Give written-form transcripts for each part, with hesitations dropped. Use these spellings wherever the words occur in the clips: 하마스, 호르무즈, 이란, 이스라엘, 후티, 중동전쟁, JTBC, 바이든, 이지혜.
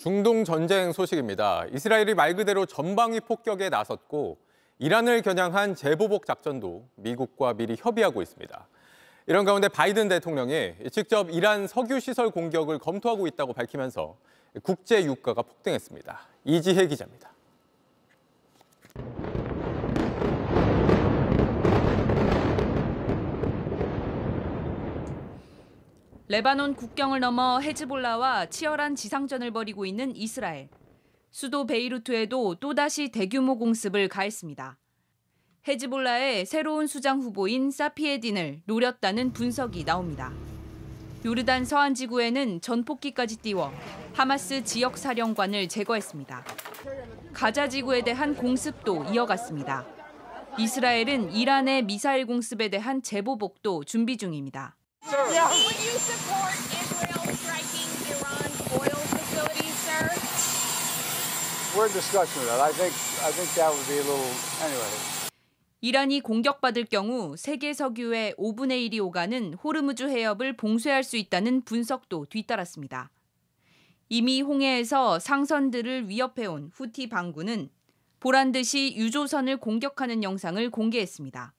중동 전쟁 소식입니다. 이스라엘이 말 그대로 전방위 폭격에 나섰고 이란을 겨냥한 재보복 작전도 미국과 미리 협의하고 있습니다. 이런 가운데 바이든 대통령이 직접 이란 석유시설 공격을 검토하고 있다고 밝히면서 국제 유가가 폭등했습니다. 이지혜 기자입니다. 레바논 국경을 넘어 헤즈볼라와 치열한 지상전을 벌이고 있는 이스라엘. 수도 베이루트에도 또다시 대규모 공습을 가했습니다. 헤즈볼라의 새로운 수장 후보인 사피에딘을 노렸다는 분석이 나옵니다. 요르단 서안 지구에는 전폭기까지 띄워 하마스 지역 사령관을 제거했습니다. 가자 지구에 대한 공습도 이어갔습니다. 이스라엘은 이란의 미사일 공습에 대한 재보복도 준비 중입니다. 이란이 공격받을 경우 세계 석유의 5분의 1이 오가는 호르무즈 해협을 봉쇄할 수 있다는 분석도 뒤따랐습니다. 이미 홍해에서 상선들을 위협해온 후티 반군은 보란 듯이 유조선을 공격하는 영상을 공개했습니다.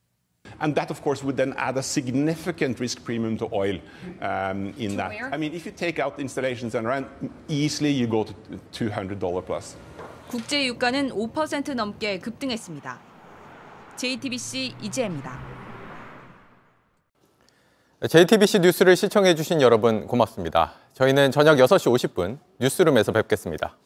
And that, of course, would then add a significant risk premium to oil in that. I mean, if you take out installations and rent, easily you go to $200 plus. 국제 유가는 5% 넘게 급등했습니다. JTBC 이지혜입니다. JTBC 뉴스를 시청해 주신 여러분 고맙습니다. 저희는 저녁 6시 50분 뉴스룸에서 뵙겠습니다.